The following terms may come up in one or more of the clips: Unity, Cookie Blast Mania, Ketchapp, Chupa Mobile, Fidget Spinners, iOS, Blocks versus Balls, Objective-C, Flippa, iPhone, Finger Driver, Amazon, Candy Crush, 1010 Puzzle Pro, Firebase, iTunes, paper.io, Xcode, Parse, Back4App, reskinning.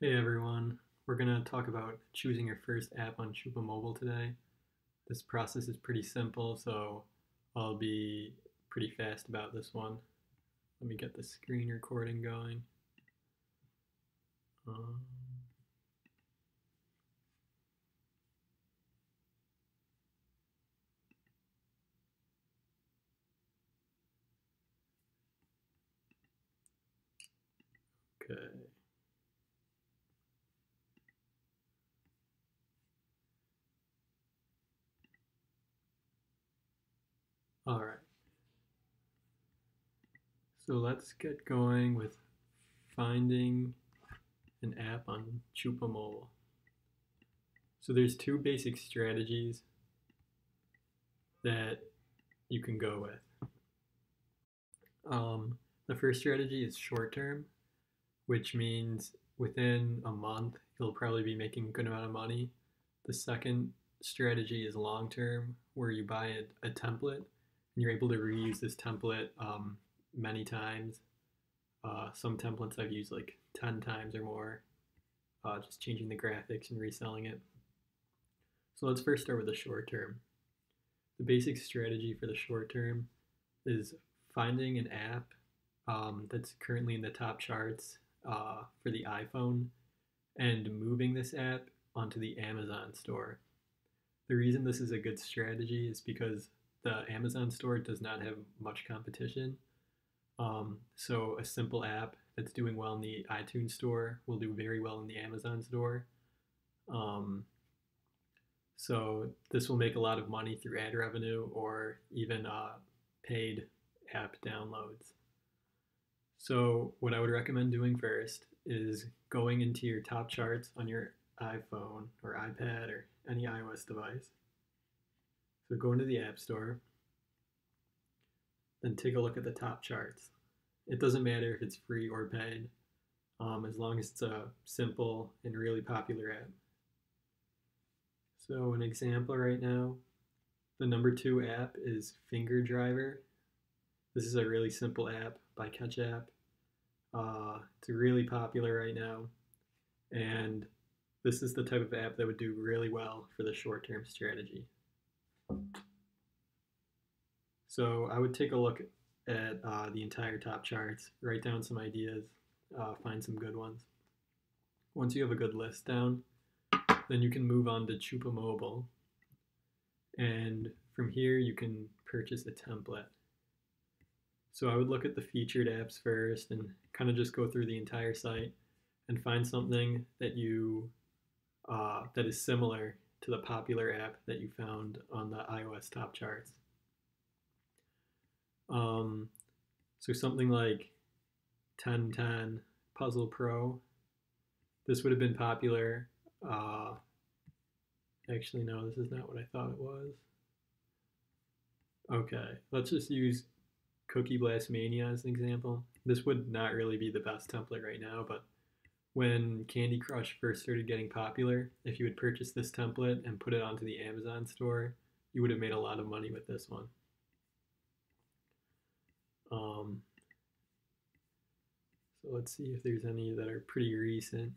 Hey everyone, we're going to talk about choosing your first app on Chupa Mobile today. This process is pretty simple, so I'll be pretty fast about this one. Let me get the screen recording going. Okay. All right, so let's get going with finding an app on Chupa Mobile. So there's two basic strategies that you can go with. The first strategy is short term, which means within a month, you'll probably be making a good amount of money. The second strategy is long term, where you buy a template. You're able to reuse this template many times. Some templates I've used like 10 times or more, just changing the graphics and reselling it. So let's first start with the short term. The basic strategy for the short term is finding an app that's currently in the top charts for the iPhone and moving this app onto the Amazon store. The reason this is a good strategy is because the Amazon store does not have much competition, so a simple app that's doing well in the iTunes store will do very well in the Amazon store. So this will make a lot of money through ad revenue or even paid app downloads. So what I would recommend doing first is going into your top charts on your iPhone or iPad or any iOS device. So go into the App Store and take a look at the top charts. It doesn't matter if it's free or paid, as long as it's a simple and really popular app. So an example right now, the number 2 app is Finger Driver. This is a really simple app by Ketchapp. It's really popular right now, and this is the type of app that would do really well for the short-term strategy. So I would take a look at the entire top charts, write down some ideas, find some good ones. Once you have a good list down, then you can move on to Chupa Mobile. And from here, you can purchase a template. So I would look at the featured apps first and kind of just go through the entire site and find something that that is similar to the popular app that you found on the iOS top charts. So something like 1010 Puzzle Pro. This would have been popular. Actually, no, this is not what I thought it was. Okay, let's just use Cookie Blast Mania as an example. This would not really be the best template right now, but when Candy Crush first started getting popular, if you had purchased this template and put it onto the Amazon store, you would have made a lot of money with this one. So let's see if there's any that are pretty recent.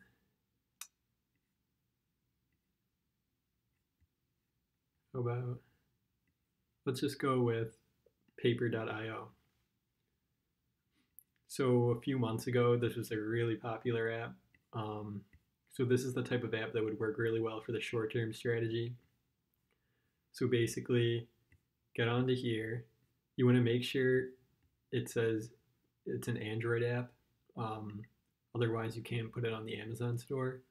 How about, let's just go with paper.io. So a few months ago, this was a really popular app. So this is the type of app that would work really well for the short-term strategy. So basically, get onto here. You want to make sure it says it's an Android app. Otherwise, you can't put it on the Amazon store.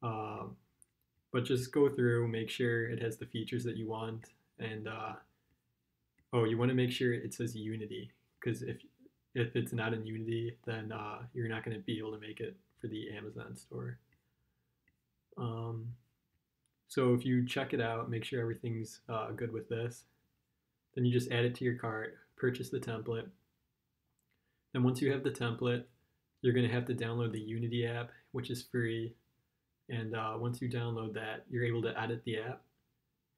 But just go through, make sure it has the features that you want. And you want to make sure it says Unity, because if it's not in Unity, then you're not going to be able to make it for the Amazon store. So if you check it out, make sure everything's good with this. Then you just add it to your cart, purchase the template. And once you have the template, you're going to have to download the Unity app, which is free. And once you download that, you're able to edit the app.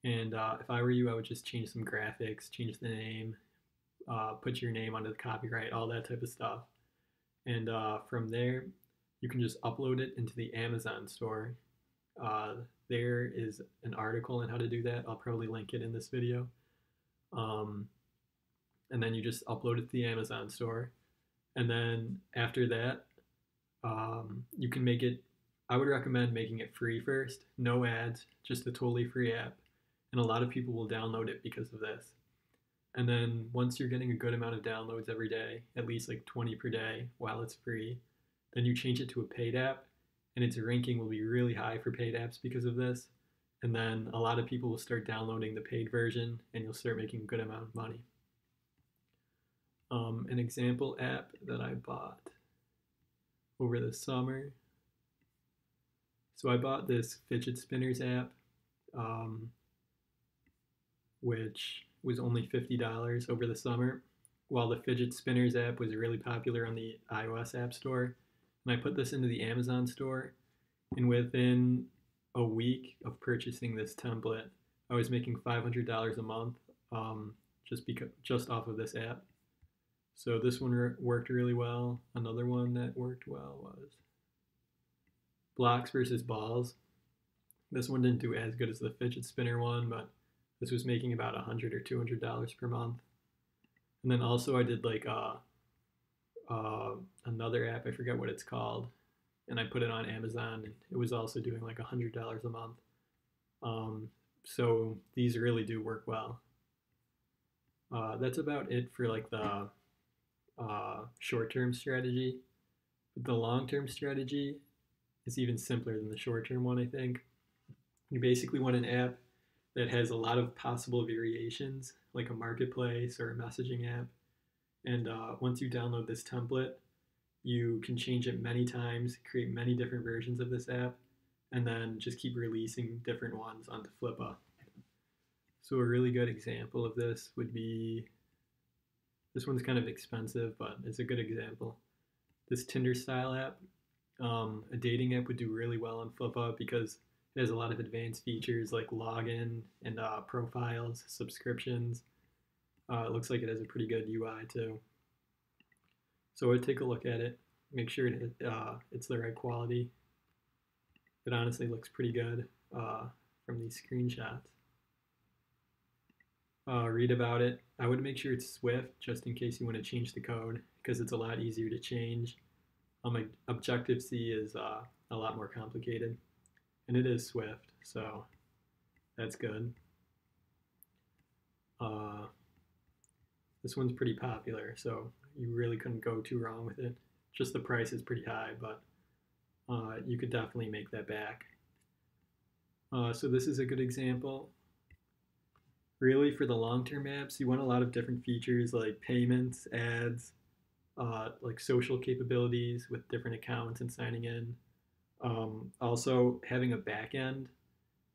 And if I were you, I would just change some graphics, change the name, put your name under the copyright, all that type of stuff. And from there, you can just upload it into the Amazon store. There is an article on how to do that. I'll probably link it in this video. And then you just upload it to the Amazon store. And then after that, you can make it, I would recommend making it free first, no ads, just a totally free app. And a lot of people will download it because of this. And then once you're getting a good amount of downloads every day, at least like 20 per day while it's free, then you change it to a paid app, and its ranking will be really high for paid apps because of this. And then a lot of people will start downloading the paid version, and you'll start making a good amount of money. An example app that I bought over the summer. So I bought this Fidget Spinners app, which was only $50 over the summer, while the Fidget Spinners app was really popular on the iOS App Store. And I put this into the Amazon store, and within a week of purchasing this template, I was making $500 a month just off of this app. So this one worked really well. Another one that worked well was Blocks versus Balls. This one didn't do as good as the Fidget Spinner one, but this was making about $100 or $200 per month. And then also I did like another app, I forget what it's called, and I put it on Amazon, and it was also doing like $100 a month. So these really do work well. That's about it for like the short-term strategy. But the long-term strategy, it's even simpler than the short-term one, I think. You basically want an app that has a lot of possible variations, like a marketplace or a messaging app. And once you download this template, you can change it many times, create many different versions of this app, and then just keep releasing different ones onto Flippa. So a really good example of this would be, this one's kind of expensive, but it's a good example. This Tinder-style app. A dating app would do really well on Flippa because it has a lot of advanced features like login and profiles, subscriptions. It looks like it has a pretty good UI too. So I'd take a look at it, make sure it's the right quality. It honestly looks pretty good from these screenshots. Read about it. I would make sure it's Swift just in case you want to change the code because it's a lot easier to change. Objective-C is a lot more complicated, and it is Swift, so that's good. This one's pretty popular, so you really couldn't go too wrong with it. Just the price is pretty high, but you could definitely make that back. So this is a good example. Really, for the long-term apps, you want a lot of different features like payments, ads, like social capabilities with different accounts and signing in. Also having a backend,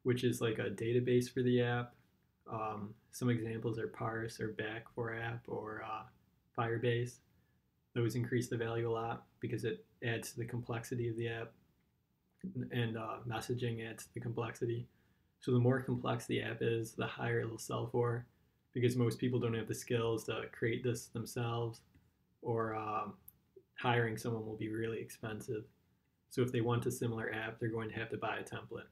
which is like a database for the app. Some examples are Parse or Back4App or Firebase. Those increase the value a lot because it adds to the complexity of the app, and messaging adds to the complexity. So the more complex the app is, the higher it'll sell for, because most people don't have the skills to create this themselves, or hiring someone will be really expensive. So if they want a similar app, they're going to have to buy a template.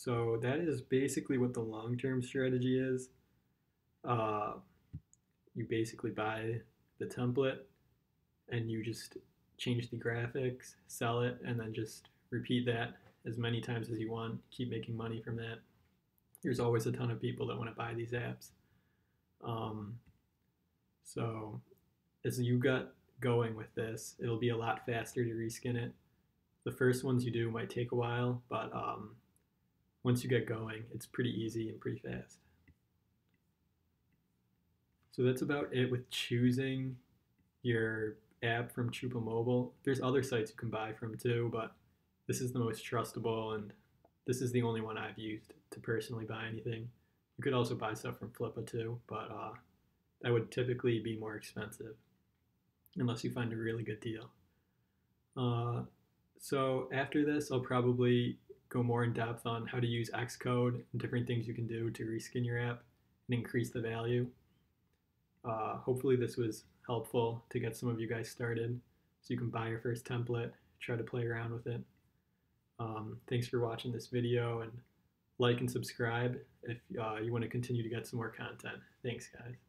So that is basically what the long-term strategy is. You basically buy the template, and you just change the graphics, sell it, and then just repeat that as many times as you want, keep making money from that. There's always a ton of people that want to buy these apps. So as you got going with this, it'll be a lot faster to reskin it. The first ones you do might take a while, but once you get going, it's pretty easy and pretty fast. So that's about it with choosing your app from Chupa Mobile. There's other sites you can buy from too, but this is the most trustable, and this is the only one I've used to personally buy anything. You could also buy stuff from Flippa too, but that would typically be more expensive unless you find a really good deal. So after this, I'll probably go more in depth on how to use Xcode and different things you can do to reskin your app and increase the value. Hopefully this was helpful to get some of you guys started so you can buy your first template, try to play around with it. Thanks for watching this video, and like and subscribe if you want to continue to get some more content. Thanks, guys.